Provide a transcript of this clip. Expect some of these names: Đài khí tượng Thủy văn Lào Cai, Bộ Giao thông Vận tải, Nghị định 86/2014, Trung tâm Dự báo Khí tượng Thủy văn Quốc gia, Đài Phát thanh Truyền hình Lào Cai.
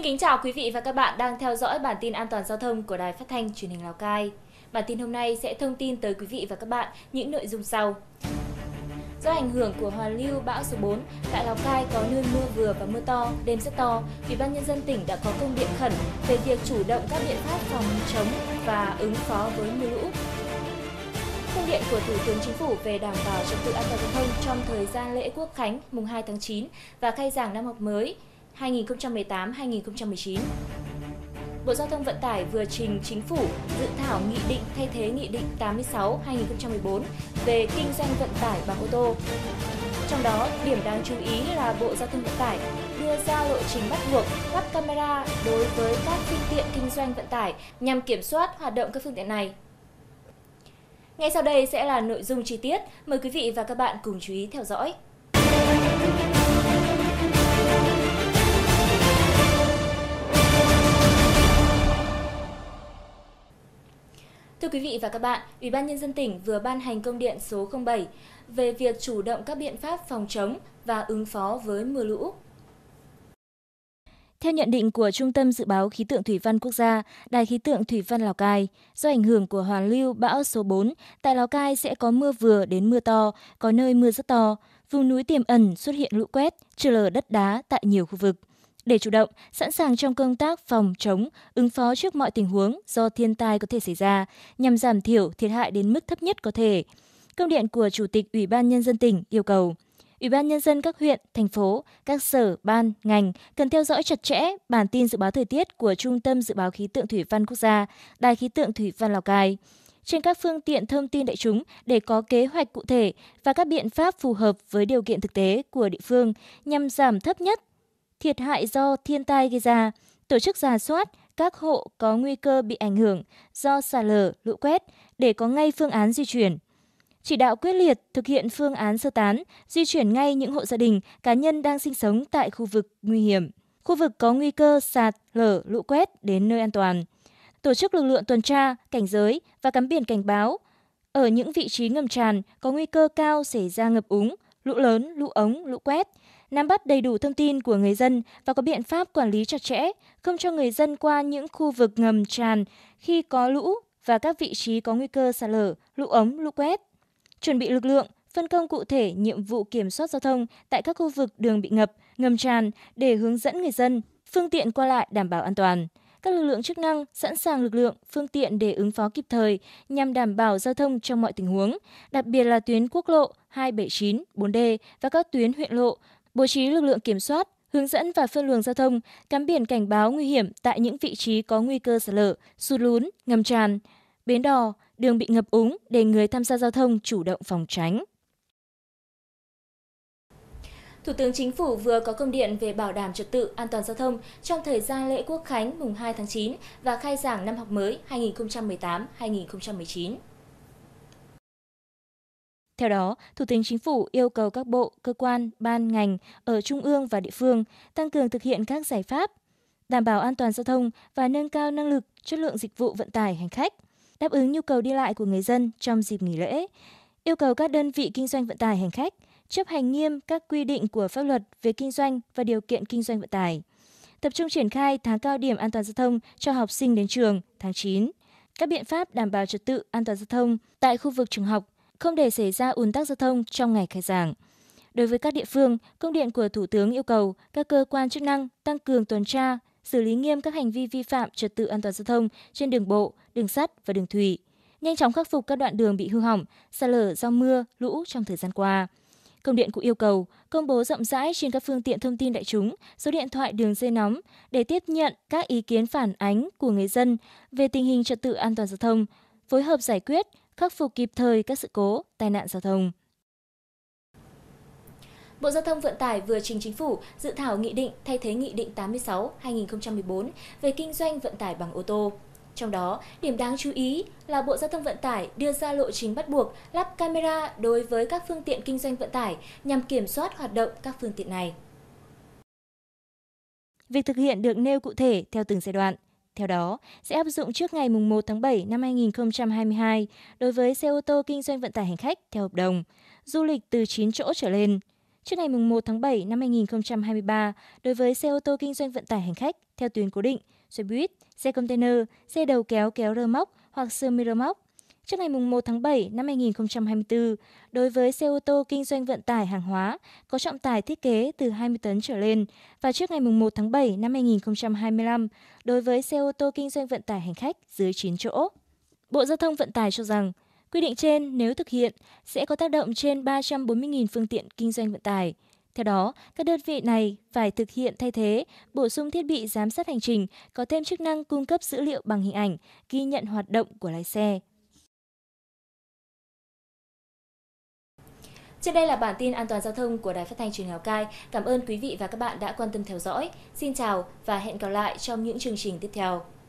Xin kính chào quý vị và các bạn đang theo dõi bản tin an toàn giao thông của Đài Phát thanh Truyền hình Lào Cai. Bản tin hôm nay sẽ thông tin tới quý vị và các bạn những nội dung sau. Do ảnh hưởng của hoàn lưu bão số 4, tại Lào Cai có nơi mưa vừa và mưa to, đêm rất to. Ủy ban nhân dân tỉnh đã có công điện khẩn về việc chủ động các biện pháp phòng chống và ứng phó với mưa lũ. Công điện của Thủ tướng Chính phủ về đảm bảo trật tự an toàn giao thông trong thời gian lễ Quốc khánh mùng 2 tháng 9 và khai giảng năm học mới 2018-2019. Bộ Giao thông Vận tải vừa trình Chính phủ dự thảo nghị định thay thế Nghị định 86/2014 về kinh doanh vận tải bằng ô tô. Trong đó, điểm đáng chú ý là Bộ Giao thông Vận tải đưa ra lộ trình bắt buộc lắp camera đối với các phương tiện kinh doanh vận tải nhằm kiểm soát hoạt động các phương tiện này. Ngay sau đây sẽ là nội dung chi tiết. Mời quý vị và các bạn cùng chú ý theo dõi. Thưa quý vị và các bạn, Ủy ban Nhân dân tỉnh vừa ban hành công điện số 07 về việc chủ động các biện pháp phòng chống và ứng phó với mưa lũ. Theo nhận định của Trung tâm Dự báo Khí tượng Thủy văn Quốc gia, Đài khí tượng Thủy văn Lào Cai, do ảnh hưởng của hoàn lưu bão số 4, tại Lào Cai sẽ có mưa vừa đến mưa to, có nơi mưa rất to. Vùng núi tiềm ẩn xuất hiện lũ quét, trượt lở đất đá tại nhiều khu vực. Để chủ động, sẵn sàng trong công tác phòng chống, ứng phó trước mọi tình huống do thiên tai có thể xảy ra, nhằm giảm thiểu thiệt hại đến mức thấp nhất có thể. Công điện của Chủ tịch Ủy ban Nhân dân tỉnh yêu cầu Ủy ban Nhân dân các huyện, thành phố, các sở, ban, ngành cần theo dõi chặt chẽ bản tin dự báo thời tiết của Trung tâm Dự báo Khí tượng Thủy văn Quốc gia, Đài khí tượng Thủy văn Lào Cai trên các phương tiện thông tin đại chúng để có kế hoạch cụ thể và các biện pháp phù hợp với điều kiện thực tế của địa phương nhằm giảm thấp nhất thiệt hại do thiên tai gây ra, tổ chức rà soát các hộ có nguy cơ bị ảnh hưởng do sạt lở, lũ quét để có ngay phương án di chuyển. Chỉ đạo quyết liệt thực hiện phương án sơ tán, di chuyển ngay những hộ gia đình, cá nhân đang sinh sống tại khu vực nguy hiểm, khu vực có nguy cơ sạt lở, lũ quét đến nơi an toàn. Tổ chức lực lượng tuần tra, cảnh giới và cắm biển cảnh báo ở những vị trí ngầm tràn có nguy cơ cao xảy ra ngập úng, lũ lớn, lũ ống, lũ quét. Nắm bắt đầy đủ thông tin của người dân và có biện pháp quản lý chặt chẽ, không cho người dân qua những khu vực ngầm tràn khi có lũ và các vị trí có nguy cơ sạt lở, lũ ống, lũ quét. Chuẩn bị lực lượng, phân công cụ thể nhiệm vụ kiểm soát giao thông tại các khu vực đường bị ngập, ngầm tràn để hướng dẫn người dân, phương tiện qua lại đảm bảo an toàn. Các lực lượng chức năng sẵn sàng lực lượng, phương tiện để ứng phó kịp thời nhằm đảm bảo giao thông trong mọi tình huống, đặc biệt là tuyến quốc lộ 279, 4D và các tuyến huyện lộ, bố trí lực lượng kiểm soát, hướng dẫn và phân luồng giao thông, cắm biển cảnh báo nguy hiểm tại những vị trí có nguy cơ sạt lở, sụt lún, ngầm tràn, bến đò, đường bị ngập úng để người tham gia giao thông chủ động phòng tránh. Thủ tướng Chính phủ vừa có công điện về bảo đảm trật tự an toàn giao thông trong thời gian lễ Quốc khánh mùng 2 tháng 9 và khai giảng năm học mới 2018-2019. Theo đó, Thủ tướng Chính phủ yêu cầu các bộ, cơ quan, ban, ngành ở trung ương và địa phương tăng cường thực hiện các giải pháp đảm bảo an toàn giao thông và nâng cao năng lực, chất lượng dịch vụ vận tải hành khách, đáp ứng nhu cầu đi lại của người dân trong dịp nghỉ lễ. Yêu cầu các đơn vị kinh doanh vận tải hành khách chấp hành nghiêm các quy định của pháp luật về kinh doanh và điều kiện kinh doanh vận tải. Tập trung triển khai tháng cao điểm an toàn giao thông cho học sinh đến trường tháng 9. Các biện pháp đảm bảo trật tự an toàn giao thông tại khu vực trường học, không để xảy ra ùn tắc giao thông trong ngày khai giảng. Đối với các địa phương, công điện của Thủ tướng yêu cầu các cơ quan chức năng tăng cường tuần tra, xử lý nghiêm các hành vi vi phạm trật tự an toàn giao thông trên đường bộ, đường sắt và đường thủy, nhanh chóng khắc phục các đoạn đường bị hư hỏng, sạt lở do mưa, lũ trong thời gian qua. Công điện cũng yêu cầu công bố rộng rãi trên các phương tiện thông tin đại chúng, số điện thoại đường dây nóng để tiếp nhận các ý kiến phản ánh của người dân về tình hình trật tự an toàn giao thông, phối hợp giải quyết, khắc phục kịp thời các sự cố, tai nạn giao thông. Bộ Giao thông Vận tải vừa trình Chính phủ dự thảo nghị định thay thế Nghị định 86/2014 về kinh doanh vận tải bằng ô tô. Trong đó, điểm đáng chú ý là Bộ Giao thông Vận tải đưa ra lộ trình bắt buộc lắp camera đối với các phương tiện kinh doanh vận tải nhằm kiểm soát hoạt động các phương tiện này. Việc thực hiện được nêu cụ thể theo từng giai đoạn. Theo đó, sẽ áp dụng trước ngày 1 tháng 7 năm 2022 đối với xe ô tô kinh doanh vận tải hành khách theo hợp đồng, du lịch từ 9 chỗ trở lên. Trước ngày 1 tháng 7 năm 2023, đối với xe ô tô kinh doanh vận tải hành khách theo tuyến cố định, xe buýt, xe container, xe đầu kéo kéo rơ móc hoặc sơ mi rơ móc. Trước ngày 1 tháng 7 năm 2024, đối với xe ô tô kinh doanh vận tải hàng hóa có trọng tải thiết kế từ 20 tấn trở lên và trước ngày 1 tháng 7 năm 2025, đối với xe ô tô kinh doanh vận tải hành khách dưới 9 chỗ. Bộ Giao thông Vận tải cho rằng, quy định trên nếu thực hiện sẽ có tác động trên 340.000 phương tiện kinh doanh vận tải. Theo đó, các đơn vị này phải thực hiện thay thế, bổ sung thiết bị giám sát hành trình có thêm chức năng cung cấp dữ liệu bằng hình ảnh, ghi nhận hoạt động của lái xe. Trên đây là bản tin an toàn giao thông của Đài Phát thanh Truyền hình Lào Cai. Cảm ơn quý vị và các bạn đã quan tâm theo dõi. Xin chào và hẹn gặp lại trong những chương trình tiếp theo.